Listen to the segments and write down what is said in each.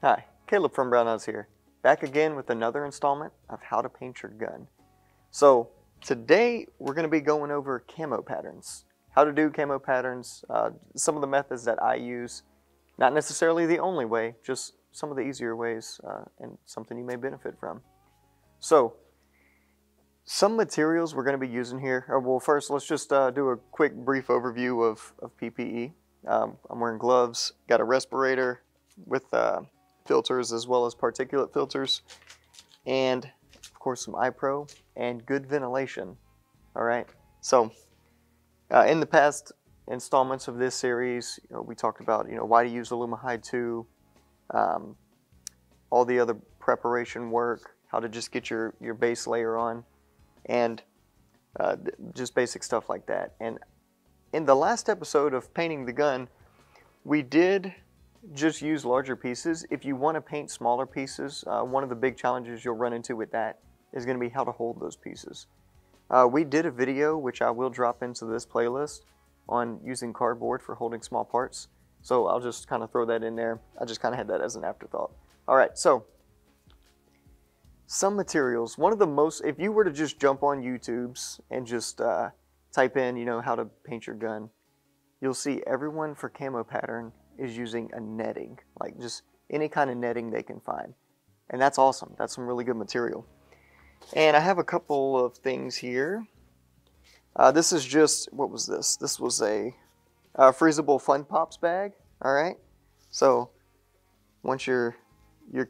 Hi, Caleb from Brownells here, back again with another installment of How to Paint Your Gun. So today we're going to be going over camo patterns, how to do camo patterns, some of the methods that I use, not necessarily the only way, just some of the easier ways and something you may benefit from. So some materials we're going to be using here, well first let's just do a quick brief overview of PPE. I'm wearing gloves, got a respirator with filters as well as particulate filters, and of course some iPro and good ventilation. All right, so in the past installments of this series, we talked about why to use Alumahyde II, all the other preparation work, how to just get your base layer on, and just basic stuff like that. And in the last episode of painting the gun, we did just use larger pieces. If you want to paint smaller pieces, one of the big challenges you'll run into with that is going to be how to hold those pieces. We did a video, which I will drop into this playlist, on using cardboard for holding small parts. So I'll just kind of throw that in there. I just kind of had that as an afterthought. All right, so some materials. One of the most, if you were to just jump on YouTube's and just type in, how to paint your gun, you'll see everyone for camo pattern is using a netting, like just any kind of netting they can find. And that's awesome. That's some really good material. And I have a couple of things here. This is just, what was this? This was a freezable Fun Pops bag. All right. So once your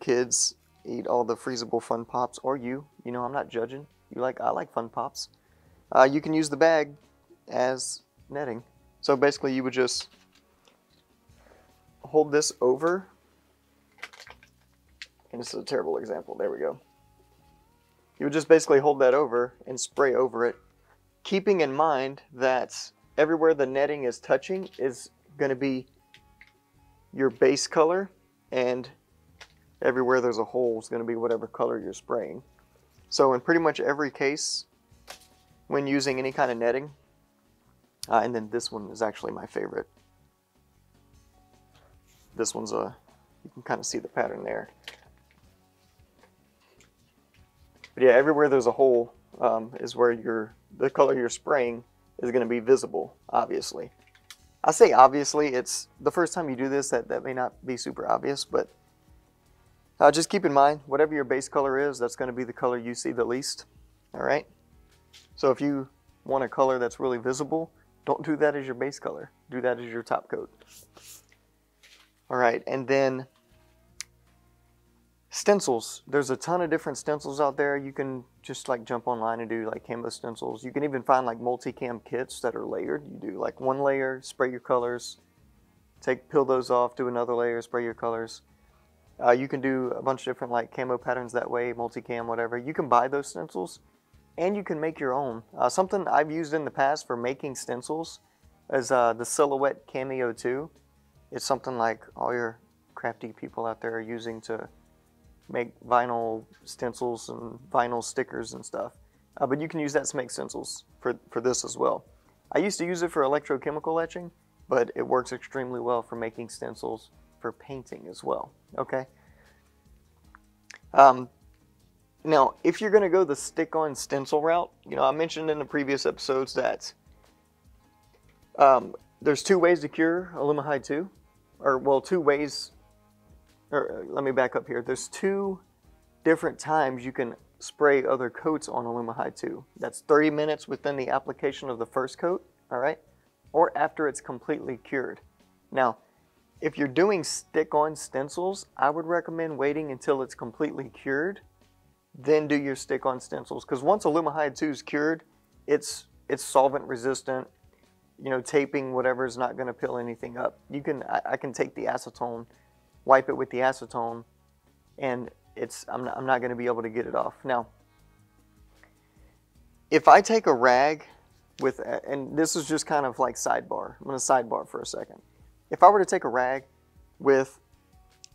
kids eat all the freezable Fun Pops, or you know, I'm not judging. I like Fun Pops. You can use the bag as netting. So basically you would just hold this over, and this is a terrible example, there we go. You would just basically hold that over and spray over it, keeping in mind that everywhere the netting is touching is going to be your base color, and everywhere there's a hole is going to be whatever color you're spraying. So in pretty much every case when using any kind of netting, and then this one is actually my favorite. This one's a, you can kind of see the pattern there. But yeah, everywhere there's a hole is where the color you're spraying is going to be visible, obviously. I say obviously, it's the first time you do this that may not be super obvious, but just keep in mind, whatever your base color is, that's going to be the color you see the least, all right? So if you want a color that's really visible, don't do that as your base color. Do that as your top coat. All right, and then stencils. There's a ton of different stencils out there. You can just like jump online and do like camo stencils. You can even find like multicam kits that are layered. You do like one layer, spray your colors, peel those off, do another layer, spray your colors. You can do a bunch of different like camo patterns that way, multicam, whatever. You can buy those stencils and you can make your own. Something I've used in the past for making stencils is the Silhouette Cameo 2. It's something like all your crafty people out there are using to make vinyl stencils and vinyl stickers and stuff. But you can use that to make stencils for this as well. I used to use it for electrochemical etching, but it works extremely well for making stencils for painting as well, okay? Now, if you're gonna go the stick-on stencil route, I mentioned in the previous episodes that there's two ways to cure Alumahyde II. Or, well, two ways, or let me back up here. There's two different times you can spray other coats on Alumahyde II. That's 30 minutes within the application of the first coat, all right? Or after it's completely cured. Now, if you're doing stick-on stencils, I would recommend waiting until it's completely cured, then do your stick-on stencils. Because once Alumahyde II is cured, it's solvent resistant. Taping whatever is not going to peel anything up. I can take the acetone, wipe it with the acetone, and I'm not going to be able to get it off. Now, if I take a rag with, and this is just kind of like sidebar. I'm going to sidebar for a second. If I were to take a rag with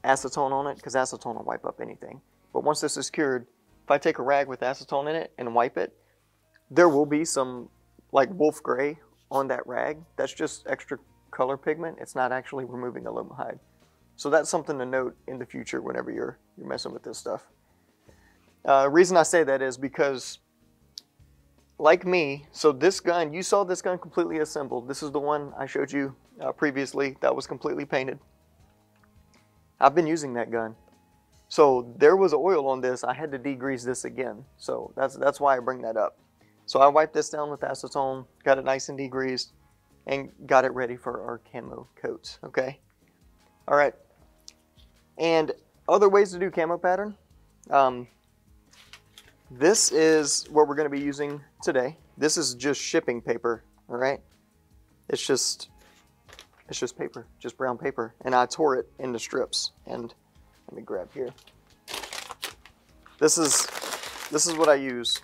acetone on it, because acetone will wipe up anything. But once this is cured, if I take a rag with acetone in it and wipe it, there will be some like wolf gray on that rag. That's just extra color pigment. It's not actually removing Alumahyde. So that's something to note in the future whenever you're messing with this stuff. Reason I say that is because, like me, so this gun, you saw this gun completely assembled. This is the one I showed you previously that was completely painted. I've been using that gun. So there was oil on this. I had to degrease this again. So that's why I bring that up. So I wiped this down with acetone, got it nice and degreased, and got it ready for our camo coats, okay? All right, and other ways to do camo pattern. This is what we're gonna be using today. This is just shipping paper, all right? It's just paper, just brown paper. And I tore it into strips. And let me grab here. This is what I use,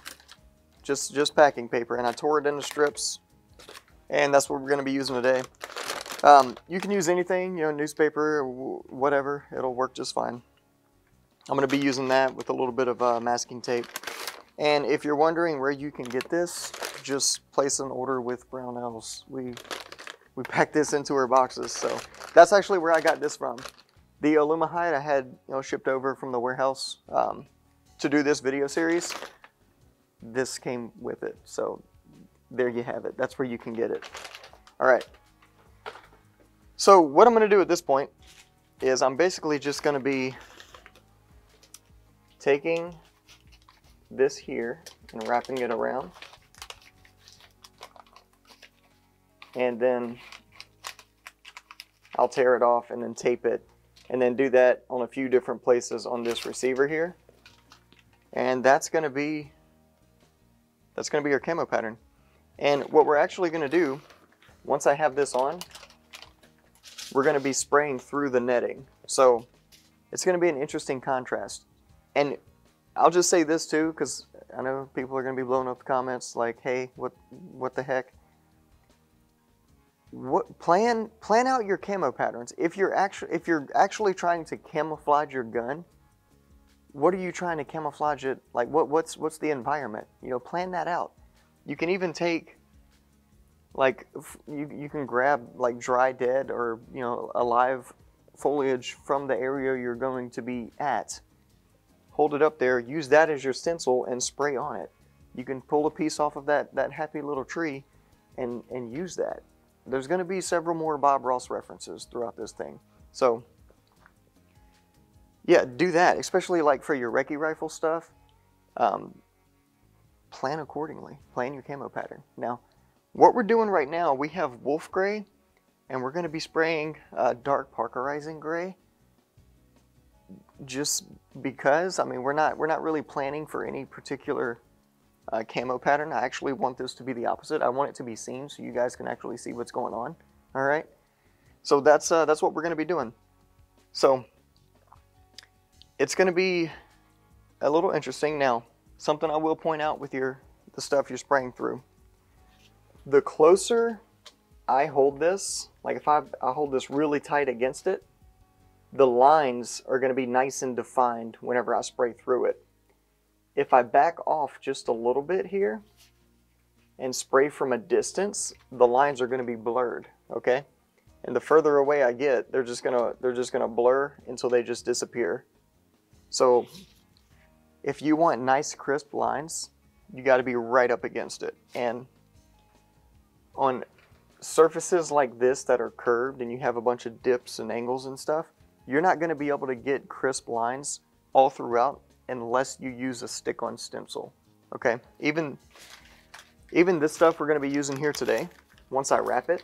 just packing paper. And I tore it into strips. And that's what we're gonna be using today. You can use anything, you know, newspaper, whatever, it'll work just fine. I'm gonna be using that with a little bit of masking tape. And if you're wondering where you can get this, just place an order with Brownells. We pack this into our boxes, so that's actually where I got this from. The Alumahyde I had, you know, shipped over from the warehouse to do this video series. This came with it, so there you have it. That's where you can get it. All right. So what I'm gonna do at this point is I'm basically just gonna be taking this here and wrapping it around. And then I'll tear it off and then tape it and then do that on a few different places on this receiver here. And that's gonna be your camo pattern. And what we're actually gonna do, once I have this on, we're going to be spraying through the netting. So it's going to be an interesting contrast. And I'll just say this too, because I know people are going to be blowing up the comments like, hey, what the heck? Plan out your camo patterns. If you're actually trying to camouflage your gun, what are you trying to camouflage it? Like what's the environment? You know, plan that out. You can even take, like you can grab like dry, dead, or you know, alive foliage from the area you're going to be at. Hold it up there, use that as your stencil and spray on it. You can pull a piece off of that happy little tree and use that. There's going to be several more Bob Ross references throughout this thing. So yeah, do that, especially like for your recce rifle stuff. Plan accordingly, plan your camo pattern. Now, what we're doing right now, we have wolf gray, and we're going to be spraying dark parkerizing gray. Just because, I mean, we're not really planning for any particular camo pattern. I actually want this to be the opposite. I want it to be seen, so you guys can actually see what's going on. All right. So that's what we're going to be doing. So it's going to be a little interesting. Now, something I will point out with the stuff you're spraying through. The closer I hold this, like if I hold this really tight against it, the lines are going to be nice and defined whenever I spray through it. If I back off just a little bit here and spray from a distance, the lines are going to be blurred, okay? And the further away I get, they're just going to blur until they just disappear. So if you want nice crisp lines, you got to be right up against it. And on surfaces like this that are curved and you have a bunch of dips and angles and stuff, you're not going to be able to get crisp lines all throughout unless you use a stick-on stencil, okay? Even this stuff we're going to be using here today, once I wrap it,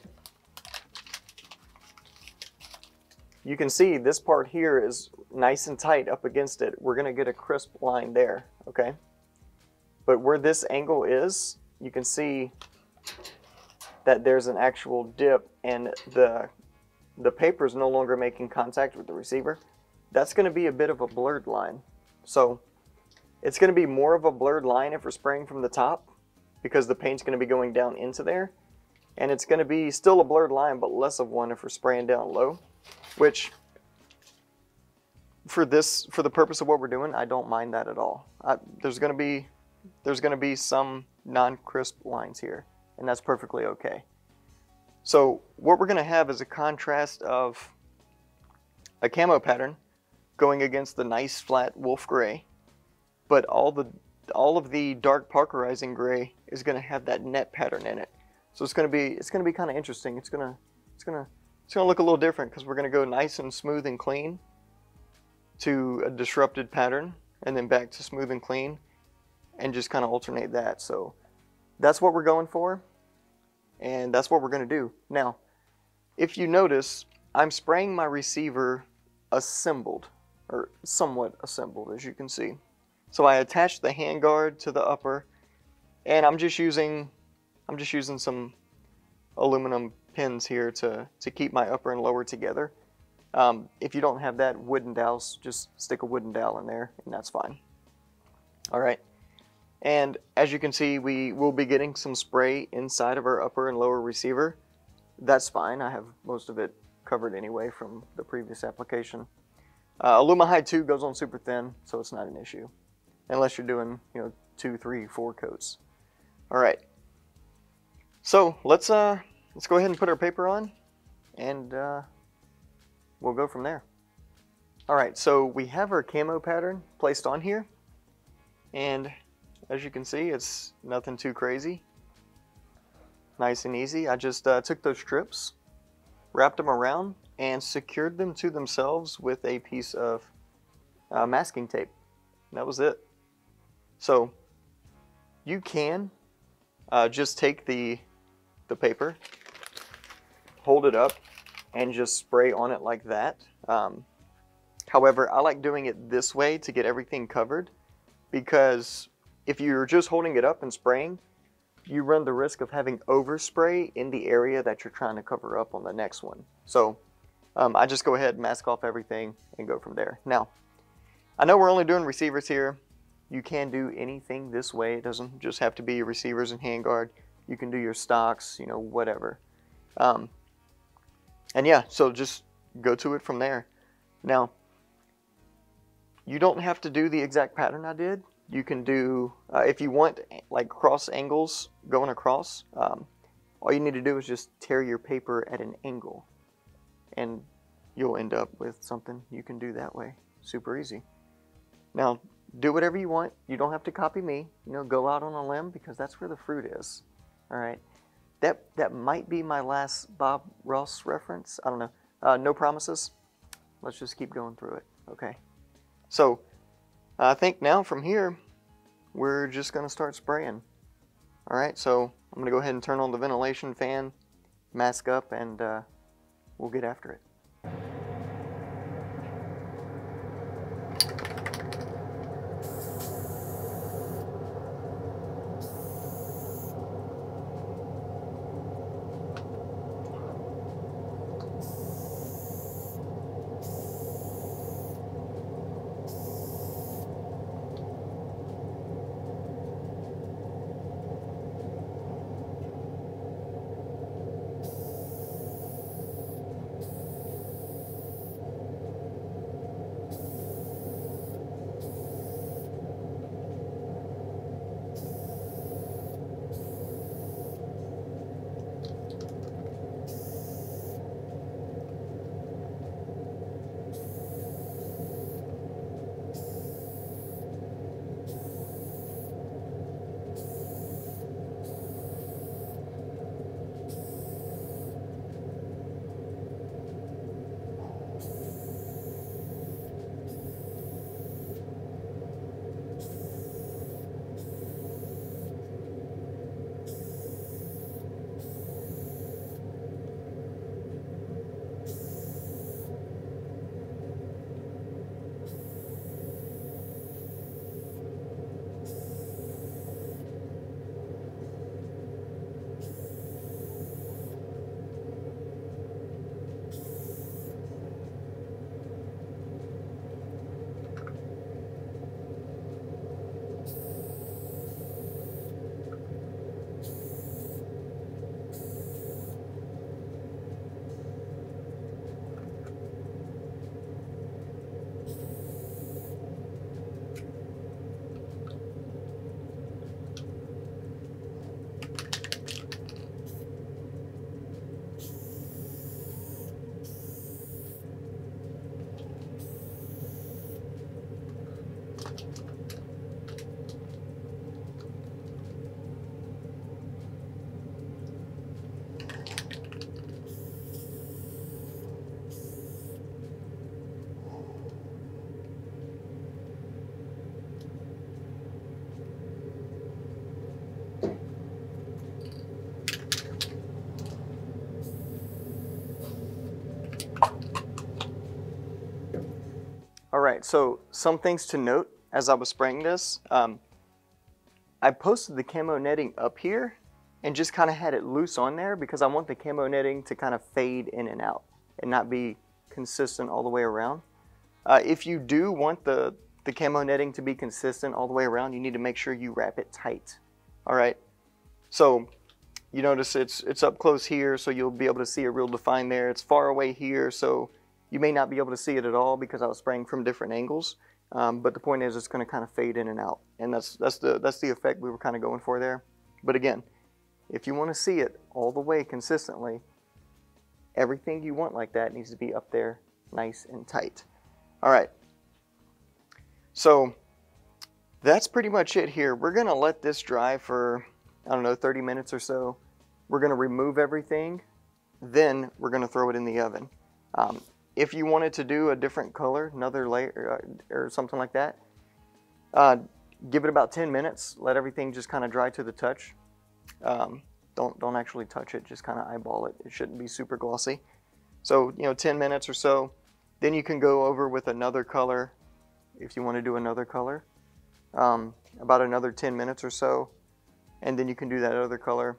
you can see this part here is nice and tight up against it. We're going to get a crisp line there, okay? But where this angle is, you can see that there's an actual dip and the paper is no longer making contact with the receiver. That's going to be a bit of a blurred line. So it's going to be more of a blurred line if we're spraying from the top, because the paint's going to be going down into there. And it's going to be still a blurred line, but less of one if we're spraying down low, which for the purpose of what we're doing, I don't mind that at all. There's going to be some non-crisp lines here, and that's perfectly okay. So what we're gonna have is a contrast of a camo pattern going against the nice flat wolf gray, but all of the dark Parkerizing gray is going to have that net pattern in it. So it's going to be kind of interesting. It's going to look a little different because we're going to go nice and smooth and clean to a disrupted pattern and then back to smooth and clean and just kind of alternate that. So that's what we're going for, and that's what we're going to do. Now, if you notice, I'm spraying my receiver assembled, or somewhat assembled, as you can see. So I attached the handguard to the upper, and I'm just using some aluminum pins here to keep my upper and lower together. If you don't have that, wooden dowels, just stick a wooden dowel in there and that's fine. All right. And as you can see, we will be getting some spray inside of our upper and lower receiver. That's fine. I have most of it covered anyway from the previous application. Alumahyde II goes on super thin, so it's not an issue unless you're doing, you know, 2, 3, 4 coats. All right. So let's go ahead and put our paper on, and we'll go from there. All right, so we have our camo pattern placed on here, and as you can see, it's nothing too crazy. Nice and easy. I just took those strips, wrapped them around, and secured them to themselves with a piece of masking tape. And that was it. So you can just take the paper, hold it up, and just spray on it like that. However, I like doing it this way to get everything covered, because if you're just holding it up and spraying, you run the risk of having overspray in the area that you're trying to cover up on the next one. So I just go ahead, mask off everything, and go from there. Now, I know we're only doing receivers here. You can do anything this way. It doesn't just have to be your receivers and handguard. You can do your stocks, you know, whatever. And yeah, so just go to it from there. Now, you don't have to do the exact pattern I did. You can do, if you want, like cross angles going across, all you need to do is just tear your paper at an angle, and you'll end up with something you can do that way. Super easy. Now, do whatever you want. You don't have to copy me. You know, go out on a limb, because that's where the fruit is. All right. That might be my last Bob Ross reference. I don't know. No promises. Let's just keep going through it. Okay. So I think now from here, we're just going to start spraying. All right, so I'm going to go ahead and turn on the ventilation fan, mask up, and we'll get after it. Alright, so some things to note as I was spraying this, I posted the camo netting up here and just kind of had it loose on there because I want the camo netting to kind of fade in and out and not be consistent all the way around. If you do want the camo netting to be consistent all the way around, you need to make sure you wrap it tight. Alright, so you notice it's up close here, so you'll be able to see a real define there. It's far away here, so you may not be able to see it at all because I was spraying from different angles, but the point is it's going to kind of fade in and out, and that's the effect we were kind of going for there. But again, if you want to see it all the way consistently, everything you want like that needs to be up there nice and tight. All right, so that's pretty much it here. We're going to let this dry for, I don't know, 30 minutes or so. We're going to remove everything, then we're going to throw it in the oven. If you wanted to do a different color, another layer or something like that, give it about 10 minutes. Let everything just kind of dry to the touch. Don't actually touch it, just kind of eyeball it. It shouldn't be super glossy. So, you know, 10 minutes or so. Then you can go over with another color if you want to do another color. About another 10 minutes or so. And then you can do that other color.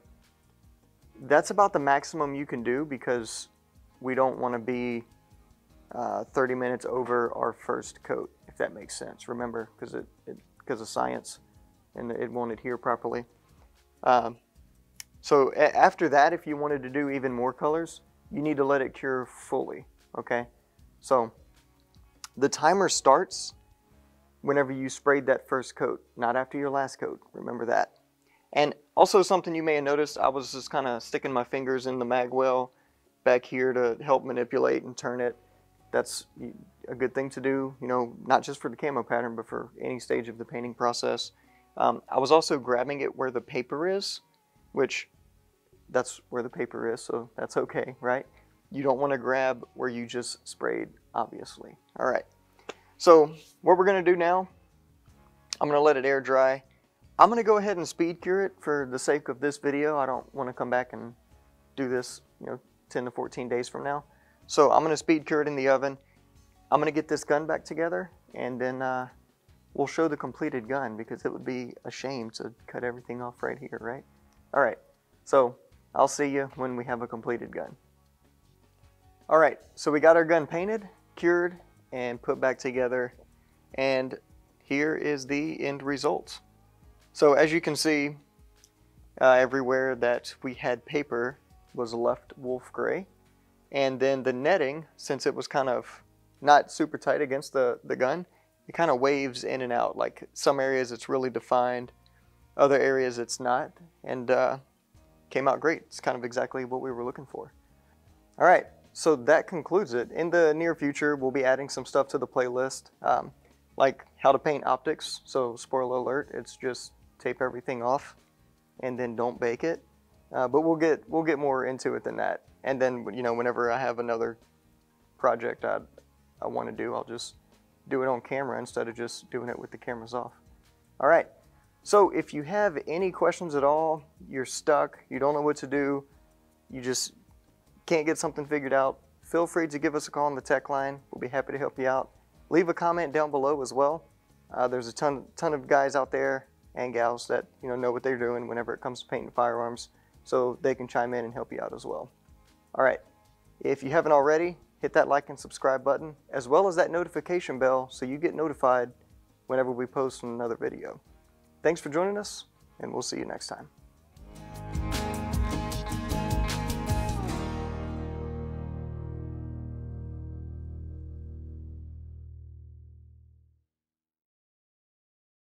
That's about the maximum you can do because we don't want to be 30 minutes over our first coat, if that makes sense. Remember, because of science, and it won't adhere properly. So after that, if you wanted to do even more colors, you need to let it cure fully, okay? So the timer starts whenever you sprayed that first coat, not after your last coat, remember that. And also something you may have noticed, I was just kind of sticking my fingers in the mag well back here to help manipulate and turn it. That's a good thing to do, you know, not just for the camo pattern, but for any stage of the painting process. I was also grabbing it where the paper is, which that's where the paper is, so that's okay, right? You don't want to grab where you just sprayed, obviously. All right, so what we're going to do now, I'm going to let it air dry. I'm going to go ahead and speed cure it for the sake of this video. I don't want to come back and do this, you know, 10 to 14 days from now. So I'm going to speed cure it in the oven. I'm going to get this gun back together, and then we'll show the completed gun because it would be a shame to cut everything off right here, right? All right, so I'll see you when we have a completed gun. All right, so we got our gun painted, cured, and put back together, and here is the end result. So as you can see, everywhere that we had paper was left wolf gray. And then the netting, since it was kind of not super tight against the gun, it kind of waves in and out. Like some areas it's really defined, other areas it's not, and came out great. It's kind of exactly what we were looking for. All right, so that concludes it. In the near future, we'll be adding some stuff to the playlist, like how to paint optics. So spoiler alert, it's just tape everything off and then don't bake it. But we'll get more into it than that. And then, you know, whenever I have another project I want to do, I'll just do it on camera instead of just doing it with the cameras off. All right, so if you have any questions at all, you're stuck, you don't know what to do, you just can't get something figured out, feel free to give us a call on the tech line. We'll be happy to help you out. Leave a comment down below as well. There's a ton of guys out there and gals that, you know what they're doing whenever it comes to painting firearms, so they can chime in and help you out as well. All right, if you haven't already, hit that like and subscribe button, as well as that notification bell, so you get notified whenever we post another video. Thanks for joining us, and we'll see you next time.